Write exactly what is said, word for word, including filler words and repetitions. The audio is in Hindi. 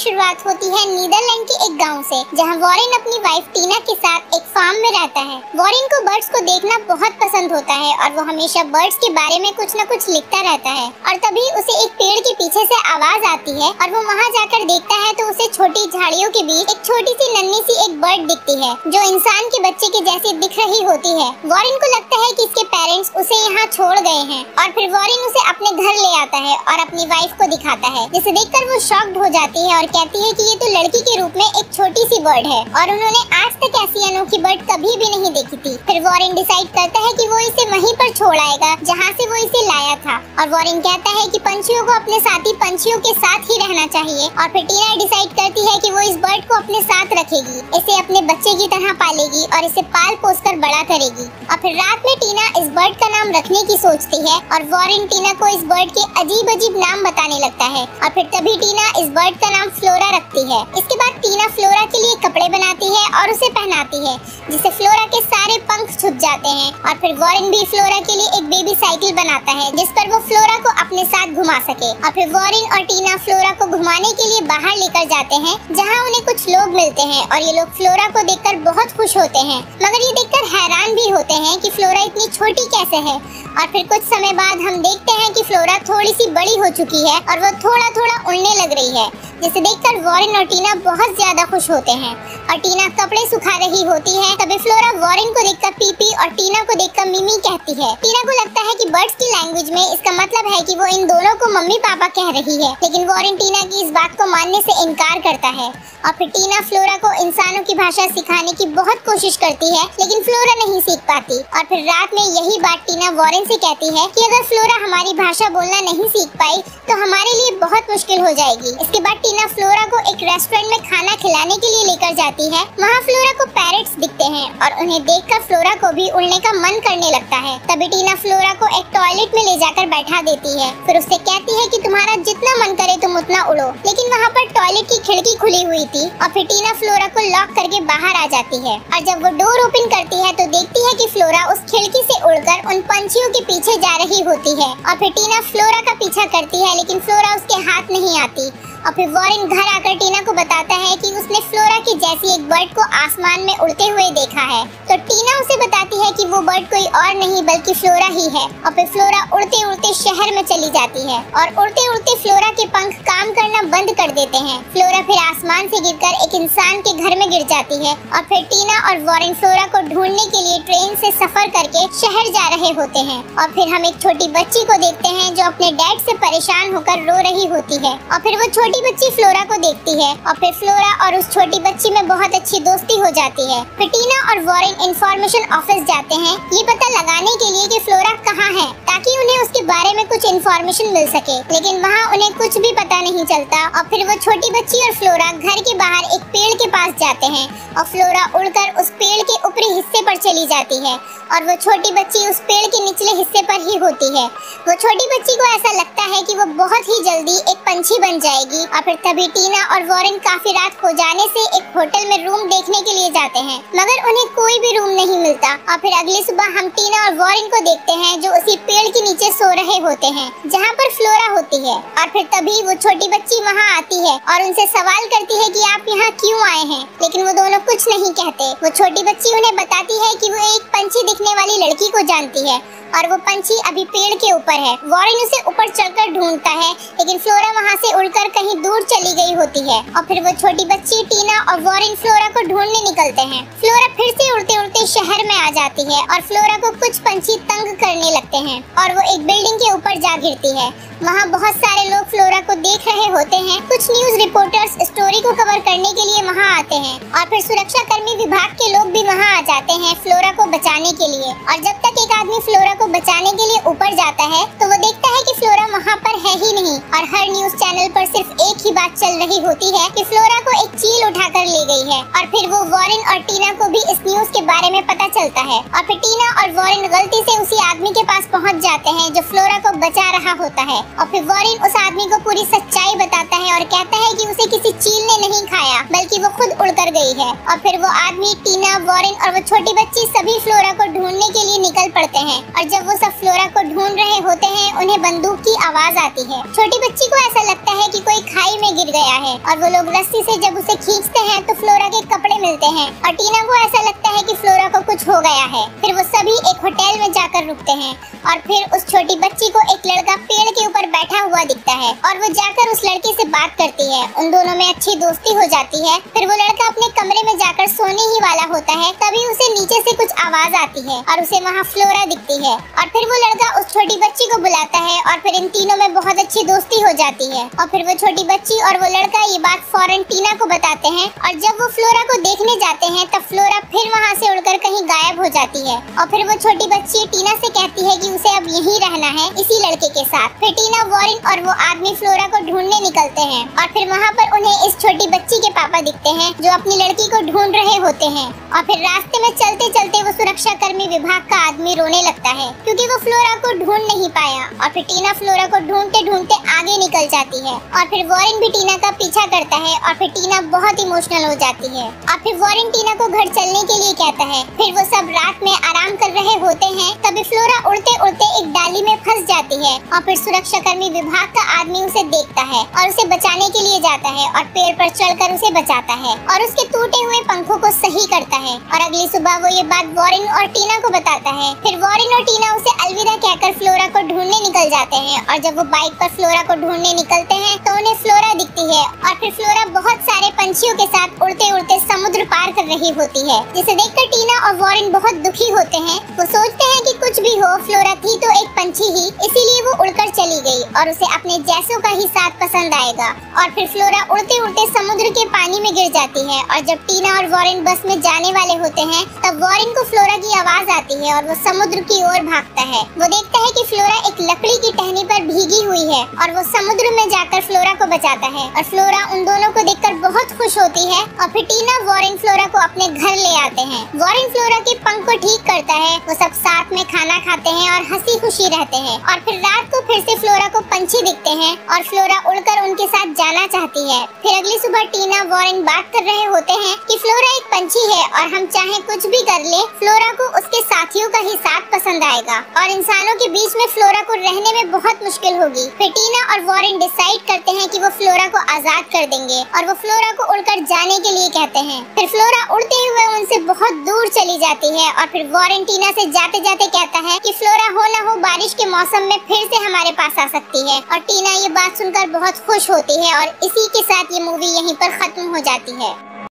शुरुआत होती है नीदरलैंड के एक गांव से, जहां वॉरेन अपनी वाइफ टीना के साथ एक फार्म में रहता है। वॉरेन को बर्ड्स को देखना बहुत पसंद होता है और वो हमेशा बर्ड्स के बारे में कुछ न कुछ लिखता रहता है। और तभी उसे एक पेड़ के पीछे से आवाज आती है और वो वहाँ जाकर देखता है तो उसे छोटी झाड़ियों के बीच एक छोटी सी नन्ही सी एक बर्ड दिखती है जो इंसान के बच्चे के जैसी दिख रही होती है। वॉरेन को लगता है कि इसके पेरेंट्स उसे यहाँ छोड़ गए हैं और फिर वॉरेन उसे अपने घर ले आता है और अपनी वाइफ को दिखाता है, जिसे देखकर वो शॉक्ड हो जाती है और कहती है कि ये तो लड़की के रूप में एक छोटी सी बर्ड है और उन्होंने आज तक ऐसी अनोखी बर्ड कभी भी नहीं देखी थी। फिर वॉरेन डिसाइड करता है कि वो इसे वहीं पर छोड़ आएगा जहाँ से वो इसे लाया था। और वॉरेन कहता है कि पंछियों को अपने साथी पंछियों के साथ ही रहना चाहिए। और फिर टीना डिसाइड करती है कि वो इस बर्ड को अपने साथ रखेगी, इसे अपने बच्चे की तरह पालेगी और इसे पाल पोस कर बड़ा करेगी। और फिर रात में टीना इस बर्ड का नाम रखने की सोचती है और वॉरेन टीना को इस बर्ड के अजीब अजीब नाम बताने लगता है। और फिर तभी टीना इस बर्ड का नाम फ्लोरा रखती है। इसके बाद टीना फ्लोरा के लिए कपड़े बनाती है और उसे पहनाती है, जिससे फ्लोरा के सारे पंख छुप जाते हैं। और फिर वॉरेन भी फ्लोरा के लिए एक बेबी साइकिल बनाता है जिस पर वो फ्लोरा को अपने साथ घुमा सके। और फिर वॉरेन और टीना फ्लोरा को घुमाने के लिए बाहर लेकर जाते हैं, जहाँ उन्हें कुछ लोग मिलते हैं और ये लोग फ्लोरा को देखकर बहुत खुश होते हैं, मगर ये देखकर हैरान भी होते हैं कि फ्लोरा इतनी छोटी कैसे है। और फिर कुछ समय बाद हम देखते हैं कि फ्लोरा थोड़ी सी बड़ी हो चुकी है और वो थोड़ा थोड़ा उड़ने लग रही है, जिसे देखकर वॉरेन और टीना बहुत ज्यादा खुश होते हैं। और टीना कपड़े सुखा रही होती है, तभी फ्लोरा वॉरेन को देखकर पीपी और टीना को देखकर मिमी कहती है। टीना को लगता है कि बर्ड्स की लैंग्वेज में इसका मतलब है कि वो इन दोनों को मम्मी पापा कह रही है, लेकिन वॉरेन टीना की इस बात को मानने से इनकार करता है। और फिर टीना फ्लोरा को इंसानों की भाषा सिखाने की बहुत कोशिश करती है, लेकिन फ्लोरा नहीं सीख पाती। और फिर रात में यही बात टीना वॉरेन से कहती है कि अगर फ्लोरा हमारी भाषा बोलना नहीं सीख पाई तो हमारे लिए बहुत मुश्किल हो जाएगी। इसके बाद टीना फ्लोरा को एक रेस्टोरेंट में खाना खिलाने के लिए लेकर जाती है। वहाँ फ्लोरा को पैरट्स दिखते हैं और उन्हें देखकर फ्लोरा को भी उड़ने का मन करने लगता है। तभी टीना फ्लोरा को एक टॉयलेट में ले जाकर बैठा देती है, फिर उससे कहती है कि तुम्हारा जितना मन करे तुम उतना उड़ो। लेकिन वहाँ पर टॉयलेट की खिड़की खुली हुई थी और फिर टीना फ्लोरा को लॉक करके बाहर आ जाती है। और जब वो डोर ओपन करती है तो देखती है कि फ्लोरा उस खिड़की से उड़कर उन पंछियों के पीछे जा रही होती है। और फिर टीना फ्लोरा का पीछा करती है, लेकिन फ्लोरा उसके हाथ नहीं आती। और फिर वॉरेन घर आकर टीना को बताता है कि उसने फ्लोरा की जैसी एक बर्ड को आसमान में उड़ते हुए देखा है। तो टीना उसे बताती है कि वो बर्ड कोई और नहीं बल्कि फ्लोरा ही है। और फिर फ्लोरा उड़ते उड़ते शहर में चली जाती है और उड़ते उड़ते फ्लोरा के पंख काम करना बंद कर देते हैं। फ्लोरा फिर आसमान से गिरकर एक इंसान के घर में गिर जाती है। और फिर टीना और वॉरेन फ्लोरा को ढूंढने के लिए ट्रेन से सफर करके शहर जा रहे होते हैं। और फिर हम एक छोटी बच्ची को देखते हैं जो अपने डैड से परेशान होकर रो रही होती है। और फिर वो छोटी बच्ची फ्लोरा को देखती है और फिर फ्लोरा और उस छोटी बच्ची में बहुत अच्छी दोस्ती हो जाती है। फिर टीना और वॉरेन इंफॉर्मेशन ऑफिस जाते हैं ये पता लगाने के लिए कि फ्लोरा कहाँ है, ताकि उन्हें उसके बारे में कुछ इंफॉर्मेशन मिल सके। लेकिन वहाँ उन्हें कुछ भी पता नहीं चलता। और फिर वो छोटी बच्ची और फ्लोरा घर के बाहर एक पेड़ के पास जाते हैं और फ्लोरा उड़कर उस पेड़ के ऊपरी हिस्से पर चली जाती है और वो छोटी बच्ची उस पेड़ के निचले हिस्से पर ही होती है। वो छोटी बच्ची को ऐसा लगता है कि वो बहुत ही जल्दी एक पंछी बन जाएगी। और फिर तभी टीना और वॉरेन काफी रात हो जाने से एक होटल में रूम देखने के लिए जाते हैं, मगर उन्हें कोई भी रूम नहीं मिलता। और फिर अगली सुबह हम टीना और वॉरेन को देखते हैं जो उसी पेड़ के नीचे सो रहे होते हैं जहाँ पर फ्लोरा होती है। और फिर तभी वो छोटी बच्ची वहाँ आती है और उनसे सवाल करती है कि आप यहाँ क्यों आए हैं, लेकिन वो दोनों कुछ नहीं कहते। वो छोटी बच्ची उन्हें बताती है कि वो एक पंछी दिखने वाली लड़की को जानती है और वो पंछी अभी पेड़ के ऊपर है। वॉरेन उसे ऊपर चढ़कर ढूंढता है, लेकिन फ्लोरा वहाँ से उड़कर कहीं दूर चली गई होती है। और फिर वो छोटी बच्ची टीना और वॉरेन फ्लोरा को ढूंढने निकलते हैं। फ्लोरा फिर से उड़ते उड़ते शहर में आ जाती है और फ्लोरा को कुछ पंछी तंग करने लगते हैं और वो एक बिल्डिंग के ऊपर जा गिरती है। वहाँ बहुत सारे लोग फ्लोरा को देख रहे होते हैं। कुछ न्यूज रिपोर्टर्स स्टोरी को कवर करने के लिए वहाँ आते हैं और फिर सुरक्षा कर्मी विभाग के लोग भी वहाँ आ जाते हैं फ्लोरा को बचाने के लिए। और जब तक एक आदमी फ्लोरा को बचाने के लिए ऊपर जाता है तो वो देखता है कि फ्लोरा वहाँ पर है ही नहीं और हर न्यूज चैनल पर सिर्फ एक ही बात चल रही होती है कि फ्लोरा को एक चील उठाकर ले गई है। और फिर वो वॉरेन और टीना को भी इस न्यूज के बारे में पता चलता है। और फिर टीना और वॉरेन गलती से उसी आदमी के पास पहुँच जाते हैं जो फ्लोरा को बचा रहा होता है। और फिर वॉरेन उस आदमी को पूरी सच्चाई बताता है और कहता है कि उसे किसी चील ने नहीं खाया बल्कि वो खुद उड़कर गई है। और फिर वो आदमी, टीना, वॉरेन और वो छोटी बच्ची सभी फ्लोरा को ढूंढने के लिए निकल पड़ते हैं। और जब वो सब फ्लोरा को ढूंढ रहे होते हैं, उन्हें बंदूक की आवाज आती है। छोटी बच्ची को ऐसा लगता है कि कोई खाई में गिर गया है और वो लोग रस्सी से जब उसे खींचते हैं तो फ्लोरा के कपड़े मिलते हैं और टीना को ऐसा लगता है कि फ्लोरा को कुछ हो गया है। फिर वो सभी एक होटल में जाकर रुकते हैं और फिर उस छोटी बच्ची को एक लड़का पेड़ के ऊपर बैठा हुआ दिखता है और वो जाकर उस लड़के से बात करती है। उन दोनों में अच्छी दोस्ती हो जाती है। फिर वो लड़का अपने कमरे में जाकर सोने ही वाला होता है, तभी उसे नीचे से कुछ आवाज आती है और उसे वहाँ फ्लोरा दिखती है। और फिर वो लड़का उस छोटी बच्ची को बुलाता है और फिर इन तीनों में बहुत अच्छी दोस्ती हो जाती है। और फिर वो छोटी बच्ची और वो लड़का ये बात फौरन टीना को बताते हैं और जब वो फ्लोरा को देखने जाते हैं तब फ्लोरा फिर वहाँ से उड़कर कहीं गायब हो जाती है। और फिर वो छोटी बच्ची टीना से कहती है कि उसे अब यहीं रहना है इसी लड़के के साथ। फिर टीना, वॉरेन और वो आदमी फ्लोरा को ढूंढने निकलते हैं और फिर वहाँ पर उन्हें इस छोटी बच्ची के पापा दिखते हैं जो अपनी लड़की को ढूंढ रहे होते हैं। और फिर रास्ते में चलते चलते वो सुरक्षा कर्मी विभाग का आदमी रोने लगता है क्योंकि वो फ्लोरा को ढूंढ नहीं पाया। और फिर टीना फ्लोरा को ढूंढते ढूंढते आगे निकल जाती है और फिर वॉरेन भी टीना का पीछा करता है और फिर टीना बहुत इमोशनल हो जाती है। और फिर वॉरेन टीना को घर चलने के लिए कहता है। फिर वो सब रात में आराम कर रहे होते हैं, तभी फ्लोरा उड़ते उड़ते एक डाली में फंस जाती है और फिर सुरक्षाकर्मी विभाग का आदमी उसे देखता है और उसे बचाने के लिए जाता है और पेड़ पर चढ़कर उसे बचाता है और उसके टूटे हुए पंखों को सही करता है। और अगली सुबह वो ये बात वॉरेन और टीना को बताता है। फिर वॉरेन और टीना उसे अलविदा कहकर फ्लोरा को ढूंढने निकल जाते हैं और जब वो बाइक पर फ्लोरा को ढूंढने निकलते हैं तो उन्हें फ्लोरा दिखती है और फिर फ्लोरा बहुत सारे पंछियों के साथ उड़ते उड़ते समुद्र पार कर रही होती है, जिसे देखकर टीना और वॉरेन बहुत दुखी होते हैं। वो सोचते हैं कि कुछ भी हो, फ्लोरा थी तो एक पंछी ही, इसीलिए वो उड़कर चली गई और उसे अपने जैसों का ही साथ पसंद आएगा। और फिर फ्लोरा उड़ते उड़ते समुद्र के पानी में गिर जाती है और जब टीना और वॉरेन बस में जाने वाले होते हैं तब वॉरेन को फ्लोरा की आवाज आती है और वो समुद्र की ओर भागता है। वो देखता है कि फ्लोरा एक लकड़ी की टहनी पर भीगी हुई है और वो समुद्र में जाकर फ्लोरा को बचाता है और फ्लोरा उन दोनों को देखकर बहुत खुश होती है। और फिर टीना, वॉरेन फ्लोरा को अपने घर ले आते हैं। वॉरेन फ्लोरा के पंख को ठीक करता है। वो सब साथ में खाना खाते हैं और हंसी खुशी रहते हैं। और फिर रात को फिर से फ्लोरा को पंछी दिखते हैं और फ्लोरा उड़कर उनके साथ जाना चाहती है। फिर अगली सुबह टीना, वॉरेन बात कर रहे होते हैं कि फ्लोरा एक पंछी है और हम चाहे कुछ भी कर ले, फ्लोरा को उसके साथियों का ही साथ पसंद आएगा और इंसानों के बीच में फ्लोरा को रहने में बहुत मुश्किल होगी। फिर टीना और वॉरेन डिसाइड करते हैं कि वो फ्लोरा को आजाद कर देंगे और वो फ्लोरा को उड़कर जाने के लिए कहते हैं। फिर फ्लोरा उड़ते हुए उनसे बहुत दूर चली जाती है और फिर वॉरेन टीना से जाते जाते कहता है कि फ्लोरा हो ना हो बारिश के मौसम में फिर से हमारे पास आ सकती है। और टीना ये बात सुनकर बहुत खुश होती है और इसी के साथ ये मूवी यहीं पर खत्म हो जाती है।